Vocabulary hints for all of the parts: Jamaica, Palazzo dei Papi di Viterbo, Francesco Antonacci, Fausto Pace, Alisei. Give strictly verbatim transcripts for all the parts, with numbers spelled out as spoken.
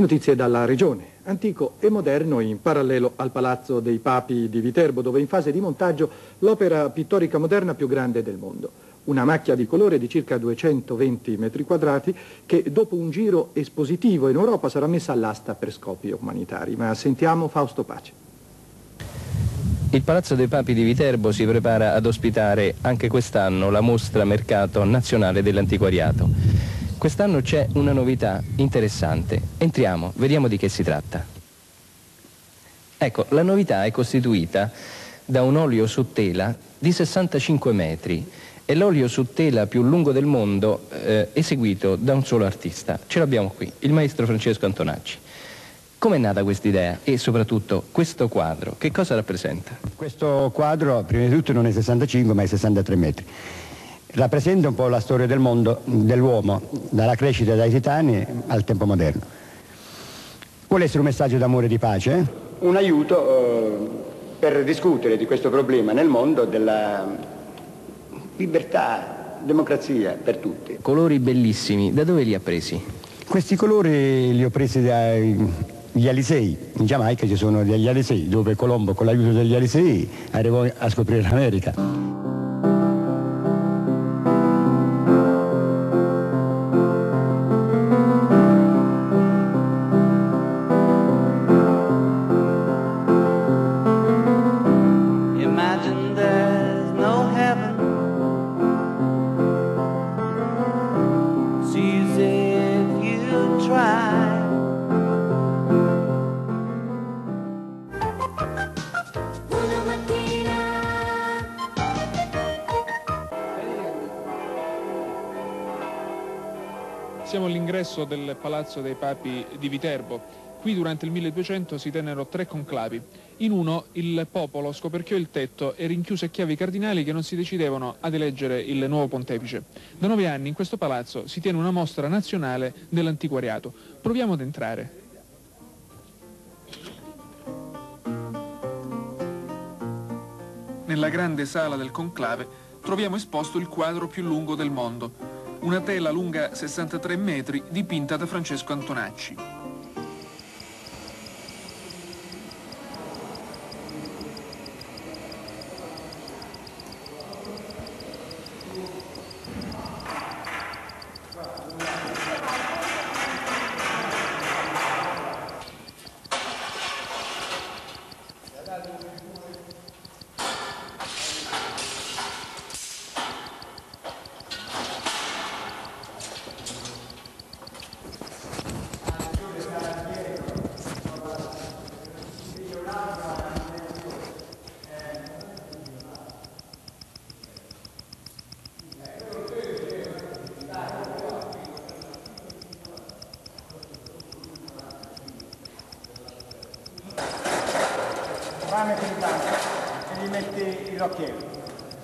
Le notizie dalla regione, antico e moderno in parallelo al Palazzo dei Papi di Viterbo, dove è in fase di montaggio l'opera pittorica moderna più grande del mondo. Una macchia di colore di circa duecentoventi metri quadrati che dopo un giro espositivo in Europa sarà messa all'asta per scopi umanitari. Ma sentiamo Fausto Pace. Il Palazzo dei Papi di Viterbo si prepara ad ospitare anche quest'anno la mostra mercato nazionale dell'antiquariato. Quest'anno c'è una novità interessante. Entriamo, vediamo di che si tratta. Ecco, la novità è costituita da un olio su tela di sessantacinque metri. È l'olio su tela più lungo del mondo eh, eseguito da un solo artista. Ce l'abbiamo qui, il maestro Francesco Antonacci. Come è nata questa idea e soprattutto questo quadro, che cosa rappresenta? Questo quadro prima di tutto non è sessantacinque ma è sessantatré metri. Rappresenta un po' la storia del mondo, dell'uomo, dalla crescita dai titani al tempo moderno. Vuole essere un messaggio d'amore e di pace, un aiuto eh, per discutere di questo problema nel mondo della libertà, democrazia per tutti. Colori bellissimi, da dove li ha presi? Questi colori li ho presi dai... gli Alisei, in Jamaica ci sono degli Alisei, dove Colombo con l'aiuto degli Alisei arrivò a scoprire l'America. Imagine there's no heaven. See if you try. Siamo all'ingresso del Palazzo dei Papi di Viterbo. Qui durante il milleduecento si tennero tre conclavi. In uno il popolo scoperchiò il tetto e rinchiuse a chiave i cardinali che non si decidevano ad eleggere il nuovo pontefice. Da nove anni in questo palazzo si tiene una mostra nazionale dell'antiquariato. Proviamo ad entrare. Nella grande sala del conclave troviamo esposto il quadro più lungo del mondo. Una tela lunga sessantatré metri dipinta da Francesco Antonacci. Rame per il tanto, se gli metti il rocchiello.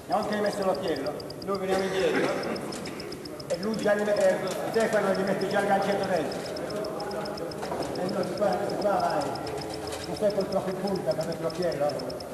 Una volta che gli messo il rocchiello, noi veniamo indietro e lui già gli mette, Stefano gli mette già il gancetto dentro. E non si fa, si fa, vai. Non stai col troppo in punta per il rocchiello.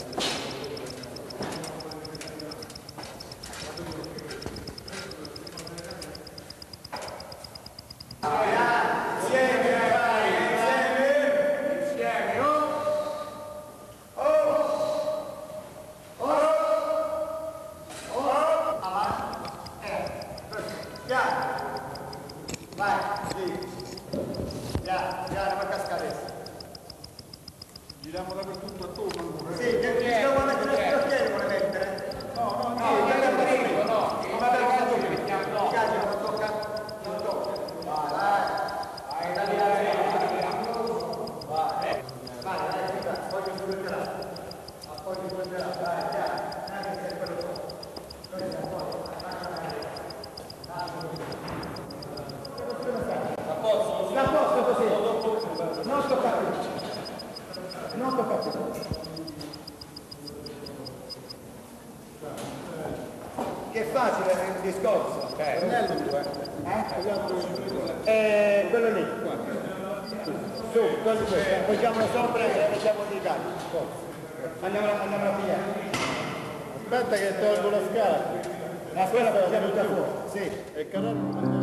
Giriamo dappertutto attorno al muro. Sì, che vuole mettere il portiere, vuole mettere? No, no, no, non è prima, no. Come abbiamo fatto prima? No, non tocca, non tocca. Vai, vai. Vai, dai, dai, dai. Vai, vai, dai, voglio subentrare. Voglio subentrare, dai, dai. Anche se è quello sotto. Noi siamo fuori, vai, vai, vai. A posto? A posto così. Non tocca più. Non tocca più. Che facile è il discorso. Okay. Non è lungo, eh? Eh? Eh, quello lì. Su, quello qui. Appoggiamolo sopra e facciamo di caldo. Andiamo a pigliare. Aspetta che tolgo lo scala. Ma quella però siamo tutta fuori. Sì. E il calore non mangiamo.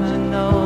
to know.